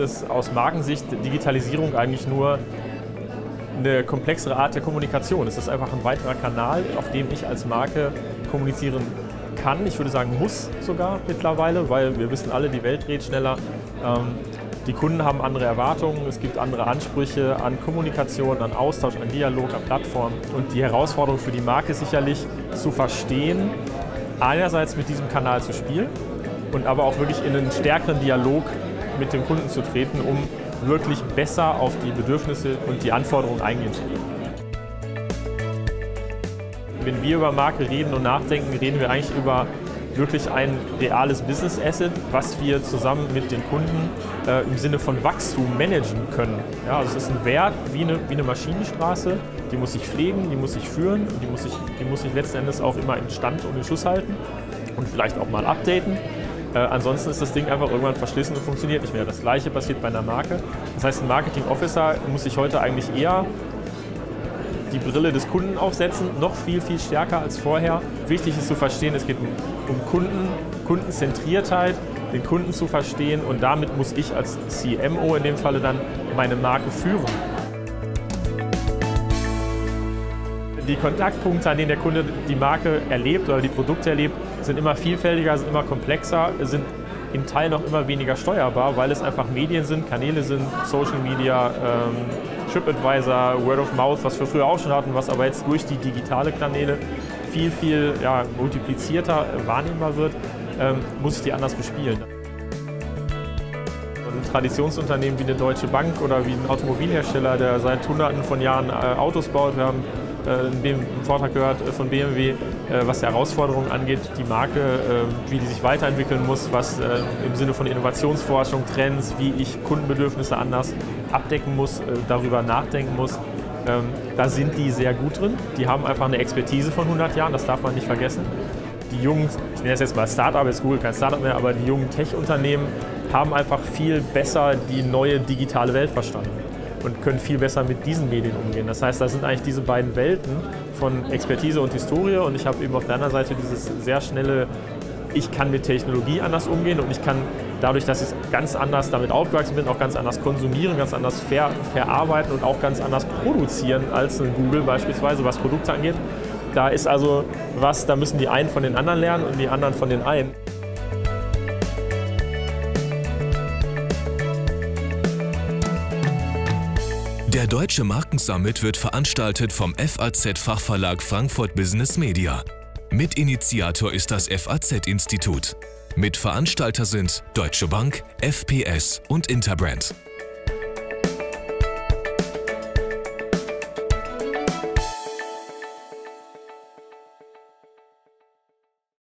ist aus Markensicht Digitalisierung eigentlich nur eine komplexere Art der Kommunikation. Es ist einfach ein weiterer Kanal, auf dem ich als Marke kommunizieren kann. Ich würde sagen, muss sogar mittlerweile, weil wir wissen alle, die Welt dreht schneller. Die Kunden haben andere Erwartungen, es gibt andere Ansprüche an Kommunikation, an Austausch, an Dialog, an Plattformen. Und die Herausforderung für die Marke ist sicherlich zu verstehen, einerseits mit diesem Kanal zu spielen und aber auch wirklich in einen stärkeren Dialog mit dem Kunden zu treten, um wirklich besser auf die Bedürfnisse und die Anforderungen eingehen zu können. Wenn wir über Marke reden und nachdenken, reden wir eigentlich über wirklich ein reales Business Asset, was wir zusammen mit den Kunden im Sinne von Wachstum managen können. Ja, also es ist ein Wert wie eine Maschinenstraße, die muss sich pflegen, die muss sich führen, die muss sich letzten Endes auch immer in Stand und in Schuss halten und vielleicht auch mal updaten. Ansonsten ist das Ding einfach irgendwann verschlissen und funktioniert nicht mehr. Das Gleiche passiert bei einer Marke. Das heißt, ein Marketing Officer muss sich heute eigentlich eher die Brille des Kunden aufsetzen, noch viel, viel stärker als vorher. Wichtig ist zu verstehen, es geht um Kunden, Kundenzentriertheit, den Kunden zu verstehen, und damit muss ich als CMO in dem Falle dann meine Marke führen. Die Kontaktpunkte, an denen der Kunde die Marke erlebt oder die Produkte erlebt, sind immer vielfältiger, sind immer komplexer, sind im Teil noch immer weniger steuerbar, weil es einfach Medien sind, Kanäle sind, Social Media, TripAdvisor, Word of Mouth, was wir früher auch schon hatten, was aber jetzt durch die digitale Kanäle viel, viel multiplizierter wahrnehmbar wird, muss ich die anders bespielen. Ein Traditionsunternehmen wie eine Deutsche Bank oder wie ein Automobilhersteller, der seit Hunderten von Jahren Autos baut. Wir haben einen Vortrag gehört von BMW, was die Herausforderungen angeht, die Marke, wie die sich weiterentwickeln muss, was im Sinne von Innovationsforschung, Trends, wie ich Kundenbedürfnisse anders abdecken muss, darüber nachdenken muss. Da sind die sehr gut drin. Die haben einfach eine Expertise von 100 Jahren, das darf man nicht vergessen. Die jungen, ich nenne es jetzt mal Startup, ist Google kein Startup mehr, aber die jungen Tech-Unternehmen haben einfach viel besser die neue digitale Welt verstanden und können viel besser mit diesen Medien umgehen. Das heißt, da sind eigentlich diese beiden Welten von Expertise und Historie, und ich habe eben auf der anderen Seite dieses sehr schnelle, ich kann mit Technologie anders umgehen und ich kann dadurch, dass ich ganz anders damit aufgewachsen bin, auch ganz anders konsumieren, ganz anders verarbeiten und auch ganz anders produzieren als ein Google beispielsweise, was Produkte angeht. Da ist also was, da müssen die einen von den anderen lernen und die anderen von den einen. Der Deutsche Markensummit wird veranstaltet vom FAZ-Fachverlag Frankfurt Business Media. Mitinitiator ist das FAZ-Institut. Mitveranstalter sind Deutsche Bank, FPS und Interbrand.